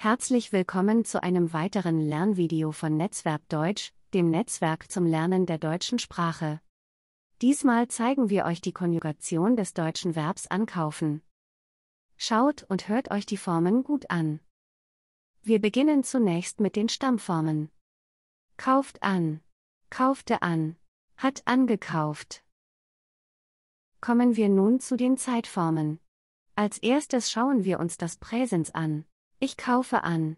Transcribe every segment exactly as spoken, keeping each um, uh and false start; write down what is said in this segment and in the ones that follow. Herzlich willkommen zu einem weiteren Lernvideo von Netzverb Deutsch, dem Netzwerk zum Lernen der deutschen Sprache. Diesmal zeigen wir euch die Konjugation des deutschen Verbs ankaufen. Schaut und hört euch die Formen gut an. Wir beginnen zunächst mit den Stammformen. Kauft an, kaufte an, hat angekauft. Kommen wir nun zu den Zeitformen. Als erstes schauen wir uns das Präsens an. Ich kaufe an.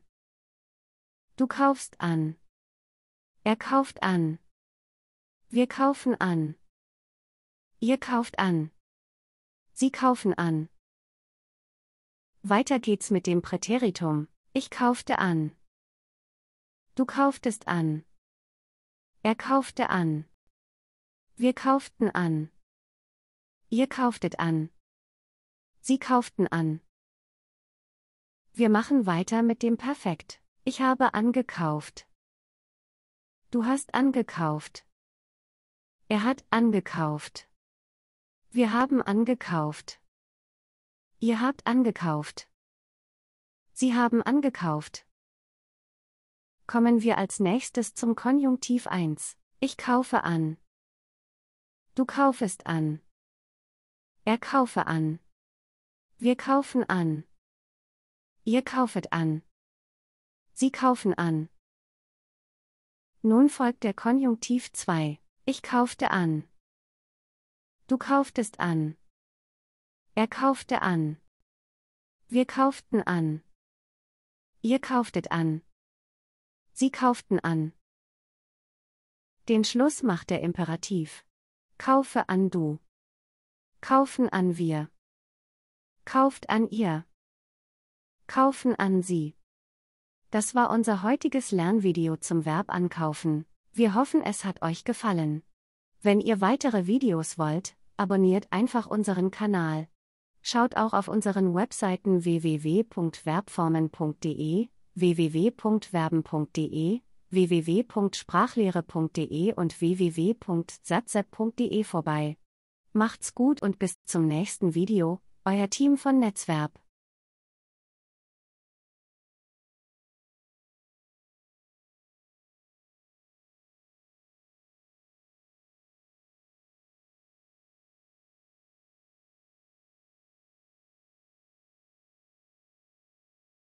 Du kaufst an. Er kauft an. Wir kaufen an. Ihr kauft an. Sie kaufen an. Weiter geht's mit dem Präteritum. Ich kaufte an. Du kauftest an. Er kaufte an. Wir kauften an. Ihr kauftet an. Sie kauften an. Wir machen weiter mit dem Perfekt. Ich habe angekauft. Du hast angekauft. Er hat angekauft. Wir haben angekauft. Ihr habt angekauft. Sie haben angekauft. Kommen wir als nächstes zum Konjunktiv eins. Ich kaufe an. Du kaufest an. Er kaufe an. Wir kaufen an. Ihr kaufet an. Sie kaufen an. Nun folgt der Konjunktiv zwei. Ich kaufte an. Du kauftest an. Er kaufte an. Wir kauften an. Ihr kauftet an. Sie kauften an. Den Schluss macht der Imperativ. Kaufe an du. Kaufen an wir. Kauft an ihr. Kaufen an Sie. Das war unser heutiges Lernvideo zum Verb ankaufen. Wir hoffen, es hat euch gefallen. Wenn ihr weitere Videos wollt, abonniert einfach unseren Kanal. Schaut auch auf unseren Webseiten w w w punkt verbformen punkt de, w w w punkt verben punkt de, w w w punkt sprachlehre punkt de und w w w punkt satzep punkt de vorbei. Macht's gut und bis zum nächsten Video, euer Team von Netzverb.